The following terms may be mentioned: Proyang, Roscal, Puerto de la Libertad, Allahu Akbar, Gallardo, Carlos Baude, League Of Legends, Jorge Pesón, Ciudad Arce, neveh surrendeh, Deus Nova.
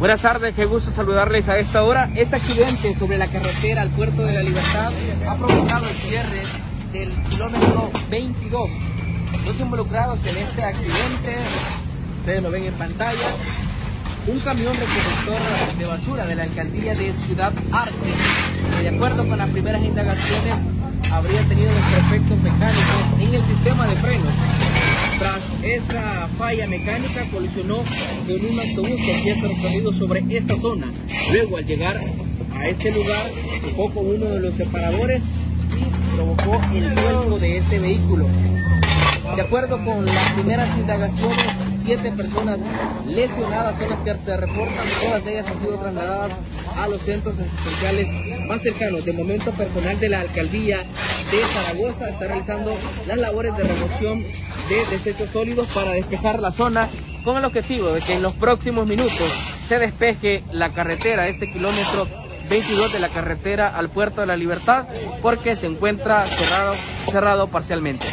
Buenas tardes, qué gusto saludarles a esta hora. Este accidente sobre la carretera al Puerto de la Libertad ha provocado el cierre del kilómetro 22. Los involucrados en este accidente, ustedes lo ven en pantalla, un camión recolector de basura de la alcaldía de Ciudad Arce, que de acuerdo con las primeras indagaciones habría tenido desperfectos mecánicos en el sistema de frenos. Tras esa falla mecánica colisionó con un autobús que había recorrido sobre esta zona. Luego, al llegar a este lugar, chocó con uno de los separadores y provocó el vuelco de este vehículo. De acuerdo con las primeras indagaciones, 7 personas lesionadas son las que se reportan. Todas ellas han sido trasladadas a los centros asistenciales más cercanos. De momento, personal de la alcaldía de Zaragoza está realizando las labores de remoción de desechos sólidos para despejar la zona, con el objetivo de que en los próximos minutos se despeje la carretera, este kilómetro 22 de la carretera al Puerto de la Libertad, porque se encuentra cerrado parcialmente.